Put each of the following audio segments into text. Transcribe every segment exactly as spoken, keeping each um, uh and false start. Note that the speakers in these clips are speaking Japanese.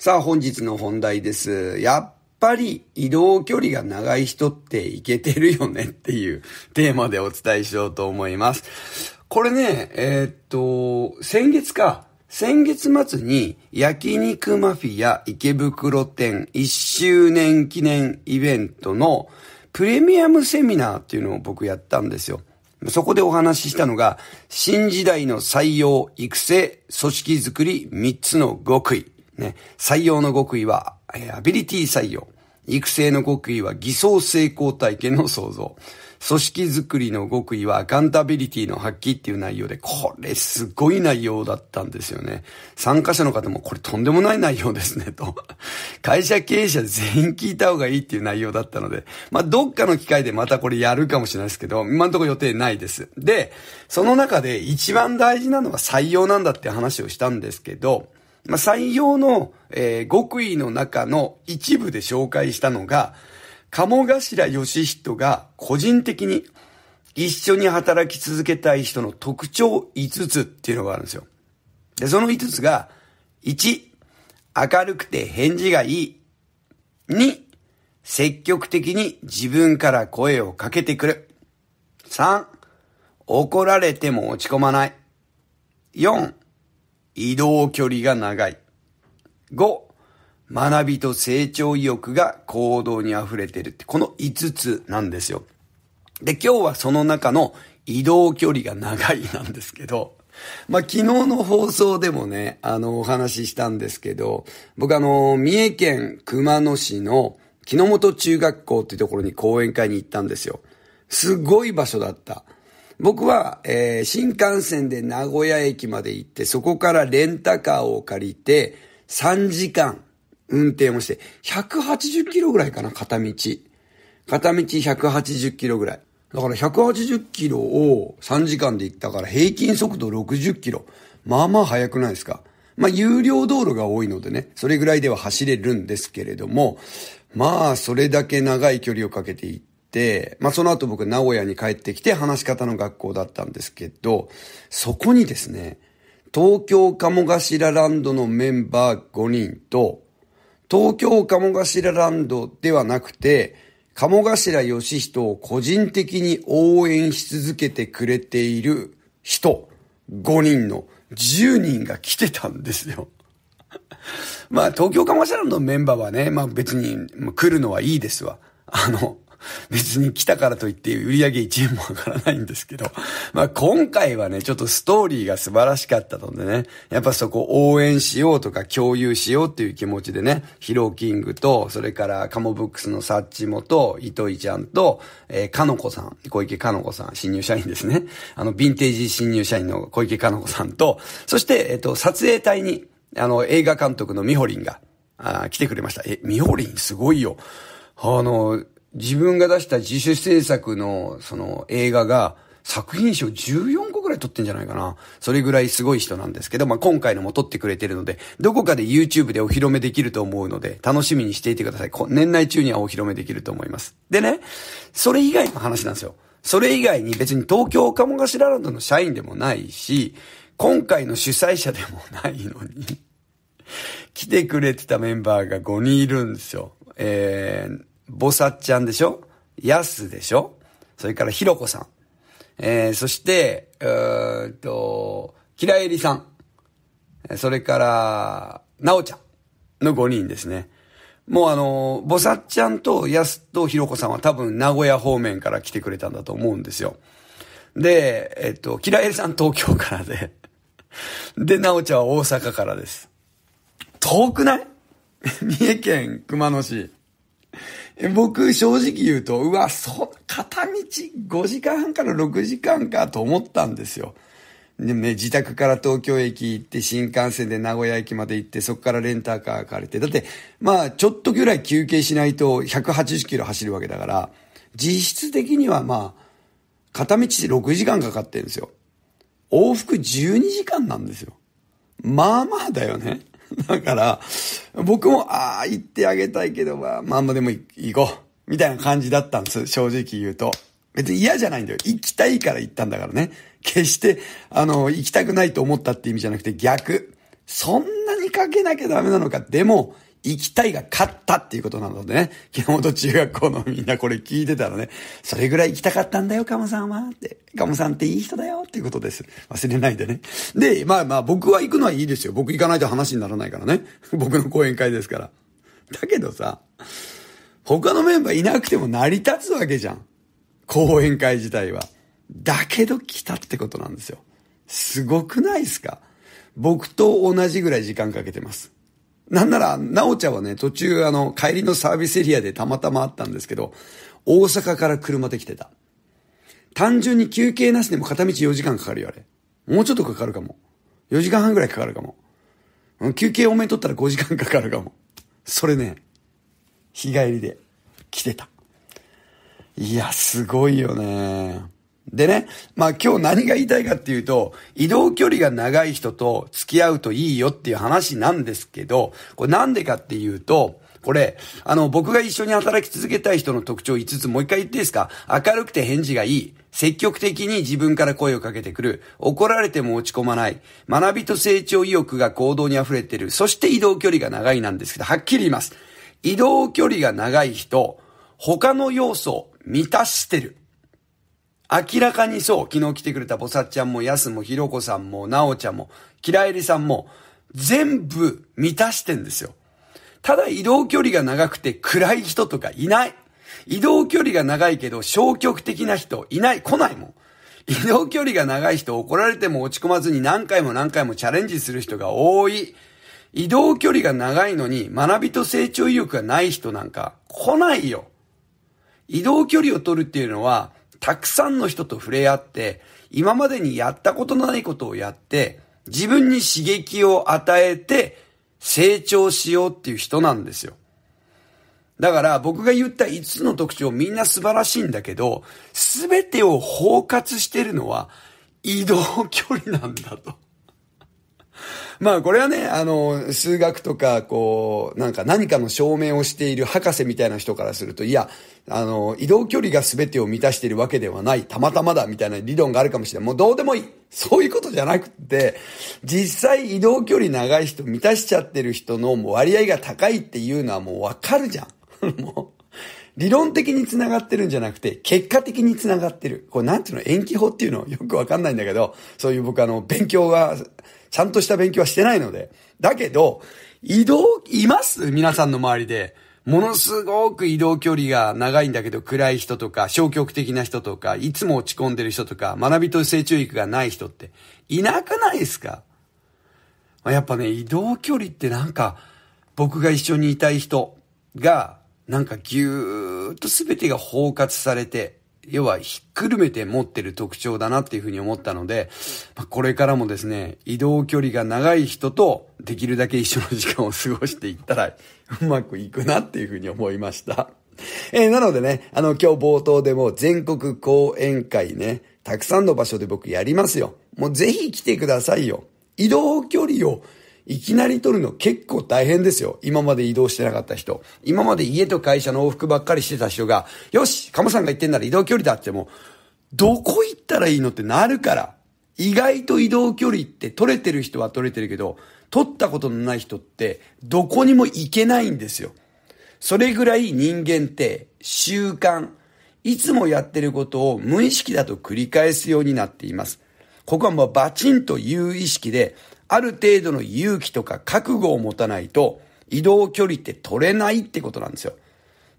さあ本日の本題です。やっぱり移動距離が長い人ってイケてるよねっていうテーマでお伝えしようと思います。これね、えー、っと、先月か。先月末に焼肉マフィア池袋店いっしゅうねん記念イベントのプレミアムセミナーっていうのを僕やったんですよ。そこでお話ししたのが新時代の採用、育成、組織づくりみっつの極意。ね、採用の極意はアビリティ採用。育成の極意は偽装成功体験の創造。組織づくりの極意はアカウンタビリティの発揮っていう内容で、これすごい内容だったんですよね。参加者の方もこれとんでもない内容ですねと。会社経営者全員聞いた方がいいっていう内容だったので、まあどっかの機会でまたこれやるかもしれないですけど、今のところ予定ないです。で、その中で一番大事なのが採用なんだって話をしたんですけど、まあ、採用の、えー、極意の中の一部で紹介したのが、鴨頭義人が個人的に一緒に働き続けたい人の特徴いつつっていうのがあるんですよ。で、そのいつつが、いち、明るくて返事がいい。に、積極的に自分から声をかけてくる。さん、怒られても落ち込まない。よん、移動距離が長い。ご、学びと成長意欲が行動に溢れてるって、このいつつなんですよ。で、今日はその中の移動距離が長いなんですけど、まあ、昨日の放送でもね、あの、お話ししたんですけど、僕あの、三重県熊野市の木之本中学校っていうところに講演会に行ったんですよ。すごい場所だった。僕は、えー、新幹線で名古屋駅まで行って、そこからレンタカーを借りて、さんじかん運転をして、ひゃくはちじゅっキロぐらいかな、片道。片道ひゃくはちじゅっキロぐらい。だからひゃくはちじゅっキロをさんじかんで行ったから、平均速度ろくじゅっキロ。まあまあ速くないですか。まあ、有料道路が多いのでね、それぐらいでは走れるんですけれども、まあ、それだけ長い距離をかけて行って、で、まあ、その後僕名古屋に帰ってきて話し方の学校だったんですけど、そこにですね、東京鴨頭ランドのメンバーごにんと、東京鴨頭ランドではなくて、鴨頭義人を個人的に応援し続けてくれている人、ごにんのじゅうにんが来てたんですよ。まあ、東京鴨頭ランドのメンバーはね、まあ別に来るのはいいですわ。あの、別に来たからといって売り上げいちえんも上がらないんですけど。まあ今回はね、ちょっとストーリーが素晴らしかったのでね、やっぱそこ応援しようとか共有しようっていう気持ちでね、ヒロキングと、それからカモブックスのサッチモと、糸井ちゃんと、えー、かのこさん、小池かのこさん、新入社員ですね。あの、ヴィンテージ新入社員の小池かのこさんと、そして、えっと、撮影隊に、あの、映画監督のみほりんが、あ、来てくれました。え、みほりんすごいよ。あの、自分が出した自主制作のその映画が作品賞じゅうよんこぐらい取ってんじゃないかな。それぐらいすごい人なんですけど、まあ、今回のも取ってくれてるので、どこかで YouTube でお披露目できると思うので、楽しみにしていてください。年内中にはお披露目できると思います。でね、それ以外の話なんですよ。それ以外に別に東京鴨頭ランドの社員でもないし、今回の主催者でもないのに、来てくれてたメンバーがごにんいるんですよ。えー、ボサッちゃんでしょ、ヤスでしょ、それからヒロコさん、えー、そしてうーっとキラエリさん、それからナオちゃんのごにんですね。もうあのボサッちゃんとヤスとヒロコさんは多分名古屋方面から来てくれたんだと思うんですよ。で、えー、っとキラエリさん東京からででナオちゃんは大阪からです。遠くない三重県熊野市。僕正直言うと、うわ、そ、片道ごじかんはんからろくじかんかと思ったんですよ。でね、自宅から東京駅行って、新幹線で名古屋駅まで行って、そこからレンタカー借りて、だって、まあ、ちょっとぐらい休憩しないとひゃくはちじゅっキロ走るわけだから、実質的にはまあ、片道ろくじかんかかってるんですよ。往復じゅうにじかんなんですよ。まあまあだよね。だから、僕も、ああ、行ってあげたいけど、まあ、まあまあでも行こう。みたいな感じだったんです。正直言うと。別に嫌じゃないんだよ。行きたいから行ったんだからね。決して、あの、行きたくないと思ったって意味じゃなくて逆。そんなににかけなきゃダメなのか。でも、行きたいが勝ったっていうことなのでね。木本中学校のみんなこれ聞いてたらね、それぐらい行きたかったんだよ、カモさんはって。カモさんっていい人だよっていうことです。忘れないでね。で、まあまあ僕は行くのはいいですよ。僕行かないと話にならないからね。僕の講演会ですから。だけどさ、他のメンバーいなくても成り立つわけじゃん。講演会自体は。だけど来たってことなんですよ。すごくないですか？僕と同じぐらい時間かけてます。なんなら、なおちゃんはね、途中あの、帰りのサービスエリアでたまたまあったんですけど、大阪から車で来てた。単純に休憩なしでも片道よじかんかかるよ、あれ。もうちょっとかかるかも。よじかんはんぐらいかかるかも。休憩多めに取ったらごじかんかかるかも。それね、日帰りで来てた。いや、すごいよね。でね、まあ今日何が言いたいかっていうと、移動距離が長い人と付き合うといいよっていう話なんですけど、これなんでかっていうと、これ、あの僕が一緒に働き続けたい人の特徴いつつもう一回言っていいですか？明るくて返事がいい。積極的に自分から声をかけてくる。怒られても落ち込まない。学びと成長意欲が行動に溢れてる。そして移動距離が長いなんですけど、はっきり言います。移動距離が長い人、他の要素を満たしてる。明らかにそう。昨日来てくれたボサちゃんも、ヤスも、ひろこさんも、なおちゃんも、キラエリさんも、全部満たしてんですよ。ただ移動距離が長くて暗い人とかいない。移動距離が長いけど消極的な人いない。来ないもん。移動距離が長い人、怒られても落ち込まずに何回も何回もチャレンジする人が多い。移動距離が長いのに学びと成長意欲がない人なんか来ないよ。移動距離を取るっていうのは、たくさんの人と触れ合って、今までにやったことのないことをやって、自分に刺激を与えて成長しようっていう人なんですよ。だから僕が言ったいつつの特徴みんな素晴らしいんだけど、すべてを包括してるのは移動距離なんだと。まあこれはね、あの、数学とか、こう、なんか何かの証明をしている博士みたいな人からすると、いや、あの、移動距離が全てを満たしているわけではない、たまたまだ、みたいな理論があるかもしれない。もうどうでもいい。そういうことじゃなくて、実際移動距離長い人、満たしちゃってる人のもう割合が高いっていうのはもうわかるじゃん。もう、理論的に繋がってるんじゃなくて、結果的に繋がってる。これなんていうの、延期法っていうのよくわかんないんだけど、そういう僕あの、勉強が、ちゃんとした勉強はしてないので。だけど、移動、います?皆さんの周りで。ものすごく移動距離が長いんだけど、暗い人とか、消極的な人とか、いつも落ち込んでる人とか、学びと成長欲がない人って、いなくないですか?やっぱね、移動距離ってなんか、僕が一緒にいたい人が、なんかぎゅーっと全てが包括されて、要はひっくるめて持ってる特徴だなっていうふうに思ったので、まあ、これからもですね、移動距離が長い人とできるだけ一緒の時間を過ごしていったらうまくいくなっていうふうに思いました。えー、なのでね、あの今日冒頭でも全国講演会ね、たくさんの場所で僕やりますよ。もうぜひ来てくださいよ。移動距離をいきなり取るの結構大変ですよ。今まで移動してなかった人。今まで家と会社の往復ばっかりしてた人が、よし、カモさんが言ってんなら移動距離だっても、どこ行ったらいいのってなるから。意外と移動距離って取れてる人は取れてるけど、取ったことのない人ってどこにも行けないんですよ。それぐらい人間って習慣、いつもやってることを無意識だと繰り返すようになっています。ここはもうバチンという意識で、ある程度の勇気とか覚悟を持たないと移動距離って取れないってことなんですよ。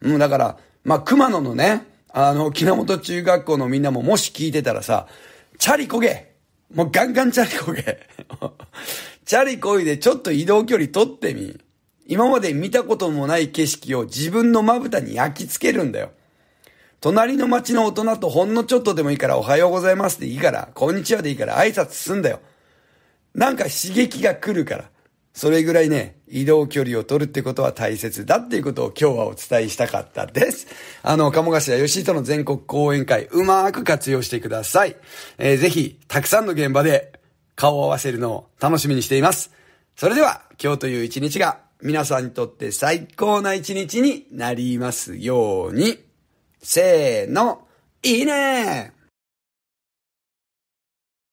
うん、だから、まあ、熊野のね、あの、木本中学校のみんなももし聞いてたらさ、チャリこげ!もうガンガンチャリこげチャリこいでちょっと移動距離取ってみ。今まで見たこともない景色を自分のまぶたに焼き付けるんだよ。隣の町の大人とほんのちょっとでもいいからおはようございますでいいから、こんにちはでいいから挨拶すんだよ。なんか刺激が来るから。それぐらいね、移動距離を取るってことは大切だっていうことを今日はお伝えしたかったです。あの、鴨頭義人の全国講演会、うまーく活用してください。えー、ぜひ、たくさんの現場で顔を合わせるのを楽しみにしています。それでは、今日という一日が皆さんにとって最高な一日になりますように。せーの、いいねー。